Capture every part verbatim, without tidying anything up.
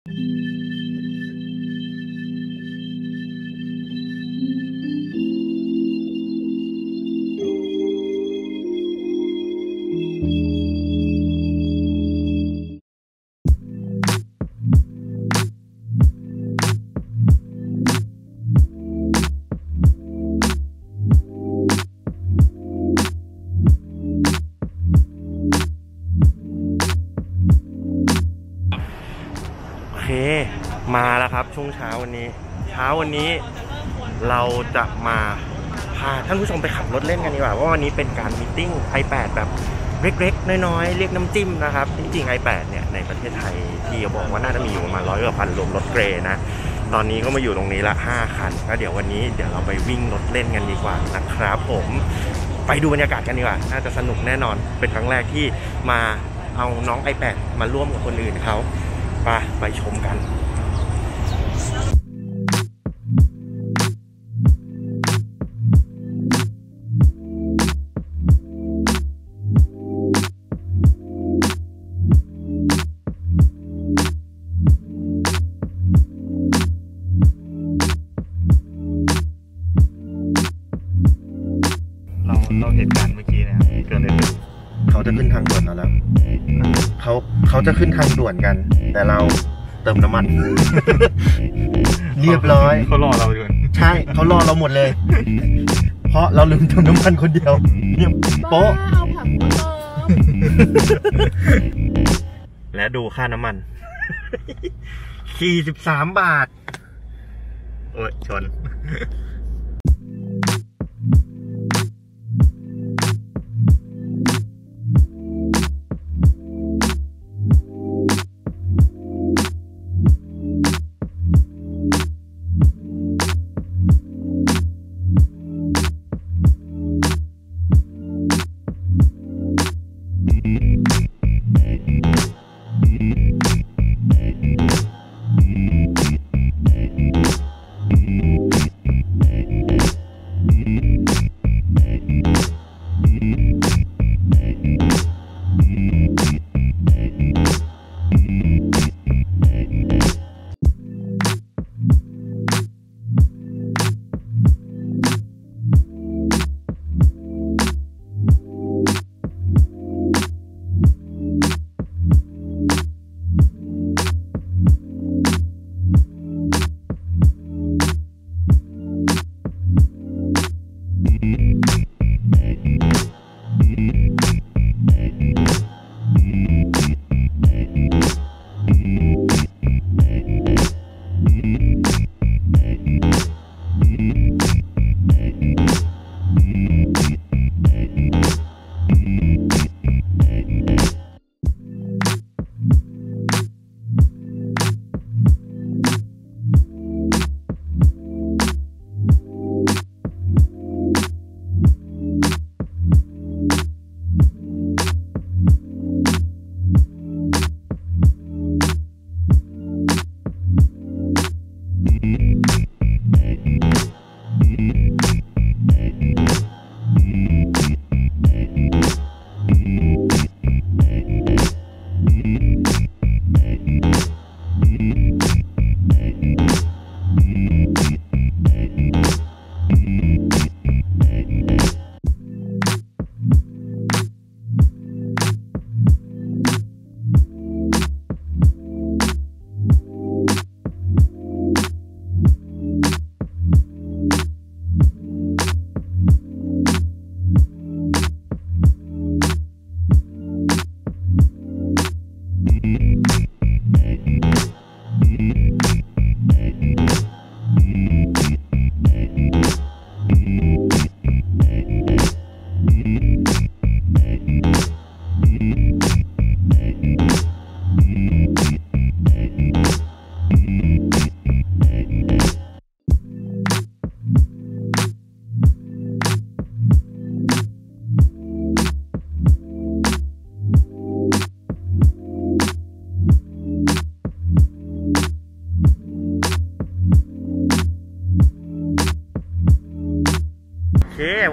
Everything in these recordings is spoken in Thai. มาแล้วครับช่วงเช้าวันนี้เช้าวันนี้เราจะมาพาท่านผู้ชมไปขับรถเล่นกันดีกว่าว่าวันนี้เป็นการมีตติ้ง ไอแปด แบบเล็กๆน้อยๆเรียกน้ำจิ้มนะครับจริงๆ ไอแปด เนี่ยในประเทศไทยที่บอกว่าน่าจะมีอยู่ประมาณร้อยกว่าคันรวมรถเกรย์นะตอนนี้ก็มาอยู่ตรงนี้ละห้าคันแล้วเดี๋ยววันนี้เดี๋ยวเราไปวิ่งรถเล่นกันดีกว่านะครับผมไปดูบรรยากาศกันดีกว่าน่าจะสนุกแน่นอนเป็นครั้งแรกที่มาเอาน้อง ไอแปด มาร่วมกับคนอื่นเขาไปไปชมกันเราเหตุการณ์เมื่อกี้นะครับเกิดอะไรขึ้นเขาจะขึ้นทางด่วนแล้วแล้วเขาเขาจะขึ้นทางด่วนกันแต่เราเติมน้ำมันเรียบร้อยเขารอเราอยู่ใช่เขารอเราหมดเลยเพราะเราลืมเติมน้ำมันคนเดียวเนี่ยโป๊ะเอาผักมาเติมและดูค่าน้ำมันสี่สิบสามบาทโอ้ยชน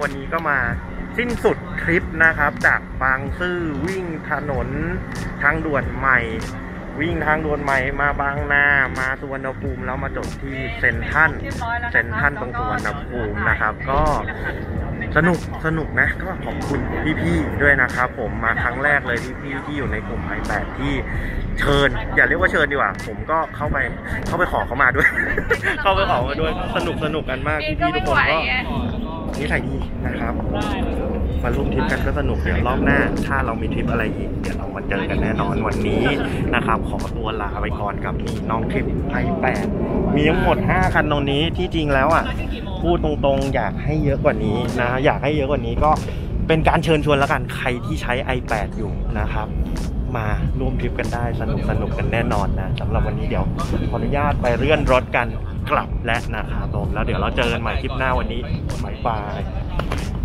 วันนี้ก็มาสิ้นสุดทริปนะครับจากบางซื่อวิ่งถนนทางด่วนใหม่ วิ่งทางด่วนใหม่มาบางนามาสุวรรณภูมิแล้วมาจบที่เซ็นทรัลเซ็นทรัลตรงสุวรรณภูมินะครับก็สนุกสนุกนะก็ขอบคุณพี่ๆด้วยนะครับผมมาครั้งแรกเลยพี่ๆที่อยู่ในกลุ่มไอแปดที่เชิญอย่าเรียกว่าเชิญดีกว่าผมก็เข้าไปเข้าไปขอเขามาด้วยเข้าไปขอมาด้วยสนุกสนุกกันมากพี่ๆทุกคนก็นี่ใส่ดีนะครับมาร่วมทริปกันก็สนุกเดี๋ยวรอบหน้าถ้าเรามีทริปอะไรอีกเดี๋ยวเรามาเจอกันแน่นอนวันนี้นะครับขอตัวลาไปก่อนกับนี่น้องทริปไอแปดมีทั้งหมดห้าคันตรงนี้ที่จริงแล้วอ่ะพูดตรงๆอยากให้เยอะกว่านี้นะอยากให้เยอะกว่านี้ก็เป็นการเชิญชวนแล้วกันใครที่ใช้ ไอแปด อยู่นะครับมาร่วมทริปกันได้สนุกสนุกกันแน่นอนนะสำหรับวันนี้เดี๋ยวขออนุญาตไปเลื่อนรถกันกลับและนะครับผมแล้วเดี๋ยวเราเจอกันใหม่คลิปหน้าวันนี้บ๊ายบาย